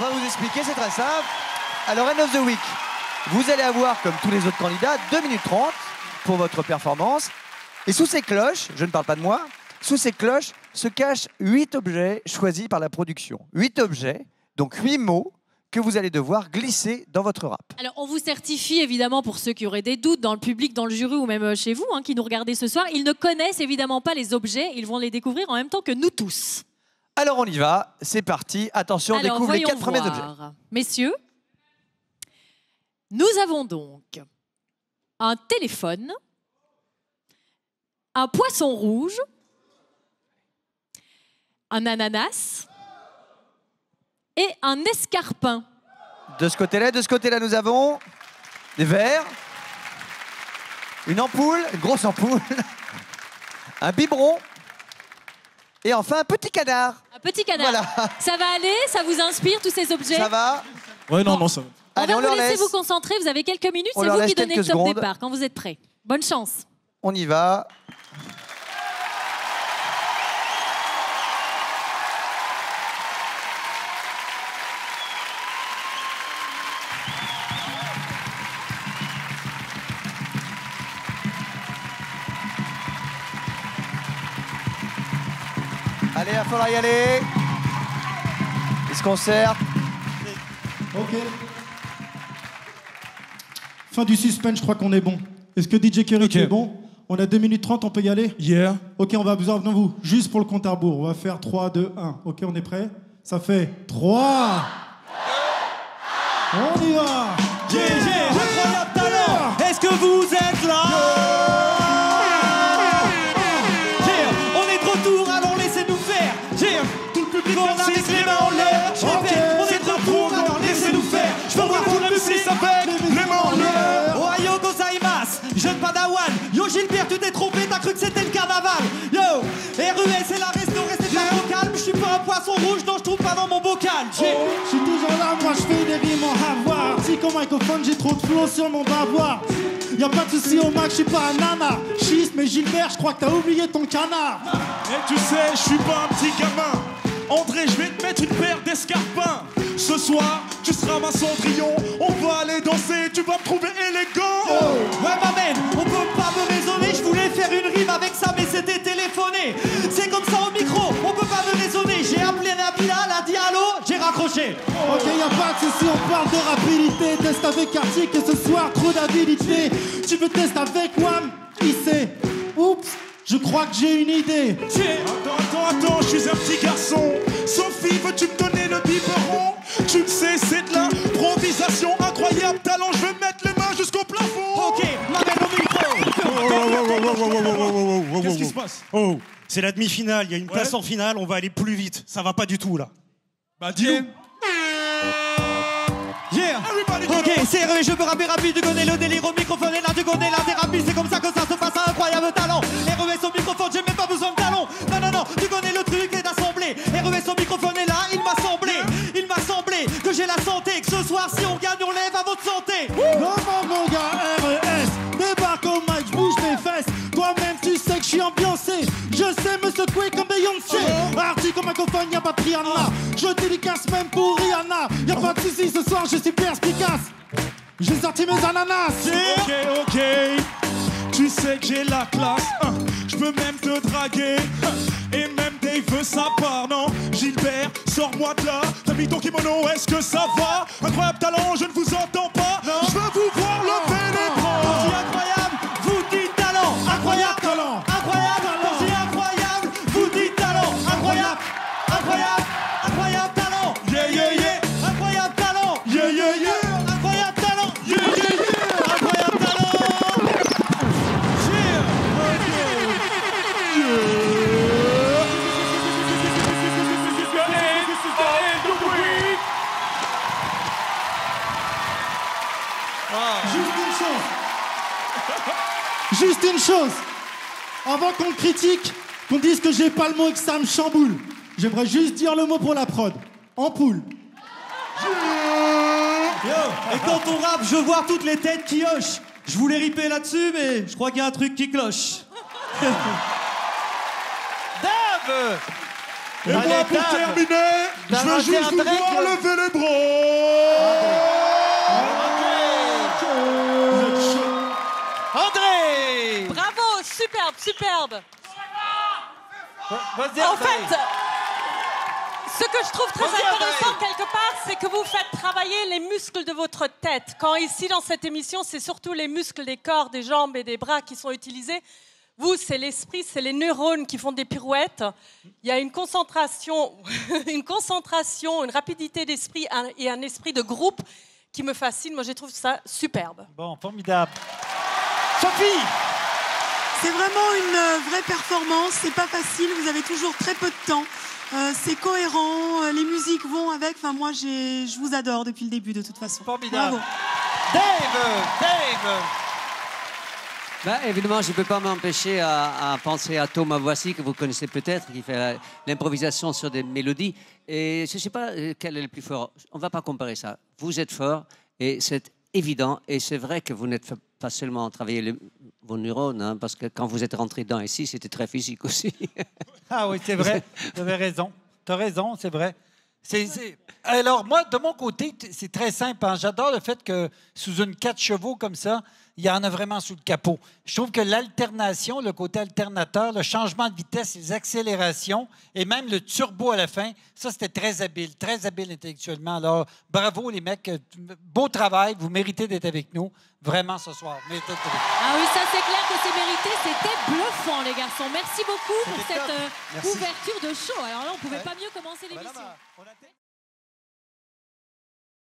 On va vous expliquer, c'est très simple. Alors, End of the Week, vous allez avoir, comme tous les autres candidats, 2 minutes 30 pour votre performance. Et sous ces cloches, je ne parle pas de moi, sous ces cloches se cachent 8 objets choisis par la production. 8 objets, donc 8 mots que vous allez devoir glisser dans votre rap. Alors, on vous certifie, évidemment, pour ceux qui auraient des doutes, dans le public, dans le jury ou même chez vous, hein, qui nous regardez ce soir, ils ne connaissent évidemment pas les objets, ils vont les découvrir en même temps que nous tous. Alors, on y va, c'est parti. Attention, on découvre les 4 premiers objets. Messieurs, nous avons donc un téléphone, un poisson rouge, un ananas et un escarpin. De ce côté-là, nous avons des verres, une ampoule, une grosse ampoule, un biberon et enfin un petit canard. Un petit canard. Voilà. Ça va aller? Ça vous inspire, tous ces objets? Ça va? Ouais, non, bon. Non, ça va. Allez, on va vous laisser vous concentrer, vous avez quelques minutes, c'est vous qui donnez le top départ quand vous êtes prêts. Bonne chance. On y va. Allez, il faudra y aller. Il se concerte. Ok. Fin du suspense, je crois qu'on est bon. Est-ce que DJ Kerry, tu es bon? On a 2 minutes 30, on peut y aller? Yeah. Ok, on va besoin de vous. Juste pour le compte à rebours. On va faire 3, 2, 1. Ok, on est prêt? Ça fait 3, 2, 1. On y va. GG, incroyable talent. Est-ce que vous êtes là? On est de retour, alors laissez-nous faire. Tout le public, on a les mains en l'air. Je répète, on est de retour, alors laissez-nous faire. Je veux voir tout le public avec les mains en l'air. Ohayo gozaimasu, jeune padawan. Yo Gilbert, tu t'es trompé, t'as cru que c'était le carnaval. Yo, RS, c'est la resto, restez pas au calme. Je suis pas un poisson rouge, non, je trouve pas dans mon bocal. Je suis toujours là, moi je fais des rimes en havoir. Si qu'au microphone, j'ai trop de flow sur mon bavoir. Y'a pas de soucis au max, je suis pas un nana. Schiste, mais Gilbert, je crois que t'as oublié ton canard. Et tu sais, je suis pas un petit gamin. André, je vais te mettre une paire d'escarpins. Ce soir, tu seras ma Cendrillon. On va aller danser, tu vas me trouver élégant. Oh. Ouais, ma mère, on peut pas me raisonner. Je voulais faire une rime avec ça, mais c'était téléphoné. C'est comme ça au micro, on peut pas me raisonner. J'ai appelé Nabila, elle a dit allô, j'ai raccroché. Oh. Ok, y a pas de soucis, on parle de rapidité. Teste avec Artik, et ce soir, trop d'habilité. Tu veux tester avec WAM? Qui sait? Oups, je crois que j'ai une idée. Attends, je suis un petit garçon. Sophie, veux-tu me donner le biberon? Tu le sais, c'est de l'improvisation. Incroyable talent, je vais mettre les mains jusqu'au plafond. Ok, m'amène au micro. Qu'est-ce qui se passe? Oh, c'est la demi-finale, il y a une place en finale, on va aller plus vite. Ça va pas du tout, là. Bah, dis-nous. Yeah. Ok, c'est RE, je peux rapper rapide, tu connais le délire au microphone et là tu connais la thérapie, c'est comme ça que ça se passe, un incroyable talent. RES au microphone, j'ai même pas besoin de talent. Non, tu connais le truc et d'assemblée. RES au microphone et là, il m'a semblé que j'ai la santé, que ce soir si on gagne, on lève à votre santé. Non mon gars, RES, débarque au mic, bouge mes fesses. Toi-même tu sais que je suis ambiancé, je sais me secouer comme Beyoncé. Artik au microphone, y'a pas de Rihanna, je dédicace même pour Rihanna. Y'a pas de soucis, ce soir je suis perspicace. J'ai sorti mes ananas. Ok, tu sais que j'ai la classe, je peux même te draguer, et même Dave veut sa part, non? Gilbert, sors-moi de là, t'as mis ton kimono, est-ce que ça va? Incroyable talent, je ne vous entends pas, je veux vous voir le pénétrant. Quand c'est incroyable, vous dites talent. Incroyable talent. Incroyable talent. Quand c'est incroyable, vous dites talent. Incroyable. Incroyable. Incroyable talent. Yeah, yeah, yeah. Incroyable talent. Yeah, yeah, yeah. Juste une chose, avant qu'on me critique, qu'on dise que j'ai pas le mot et que ça me chamboule, j'aimerais juste dire le mot pour la prod. Ampoule. Et quand on rappe, je vois toutes les têtes qui hochent. Je voulais ripper là-dessus, mais je crois qu'il y a un truc qui cloche. Dave, Et moi, pour terminer, je veux juste vous voir lever les bras. André! Bravo, superbe, superbe. En fait, ce que je trouve très intéressant quelque part, c'est que vous faites travailler les muscles de votre tête. Quand ici, dans cette émission, c'est surtout les muscles des corps, des jambes et des bras qui sont utilisés. Vous, c'est l'esprit, c'est les neurones qui font des pirouettes. Il y a une concentration, une rapidité d'esprit et un esprit de groupe qui me fascine. Moi, je trouve ça superbe. Bon, formidable. Sophie! C'est vraiment une vraie performance. C'est pas facile. Vous avez toujours très peu de temps. C'est cohérent. Les musiques vont avec. Enfin, moi, je vous adore depuis le début, de toute façon. Formidable. Bravo. Dave! Ben, évidemment, je ne peux pas m'empêcher à penser à Thomas Voici, que vous connaissez peut-être, qui fait l'improvisation sur des mélodies. Et je ne sais pas quel est le plus fort. On ne va pas comparer ça. Vous êtes fort et c'est évident. Et c'est vrai que vous n'êtes pas seulement travailler vos neurones, hein, parce que quand vous êtes rentré dedans ici, c'était très physique aussi. Ah oui, c'est vrai. Vous avez raison. Tu as raison, c'est vrai. Alors, moi, de mon côté, c'est très simple. Hein. J'adore le fait que sous une 4 chevaux comme ça, il y en a vraiment sous le capot. Je trouve que l'alternation, le côté alternateur, le changement de vitesse, les accélérations et même le turbo à la fin, ça, c'était très habile intellectuellement. Alors, bravo les mecs. Beau travail. Vous méritez d'être avec nous vraiment ce soir. Méritez d'être avec nous. Ah oui, ça, c'est clair que c'est mérité. C'était bluffant, les garçons. Merci beaucoup pour cette ouverture de show. Alors là, on ne pouvait pas mieux commencer l'émission.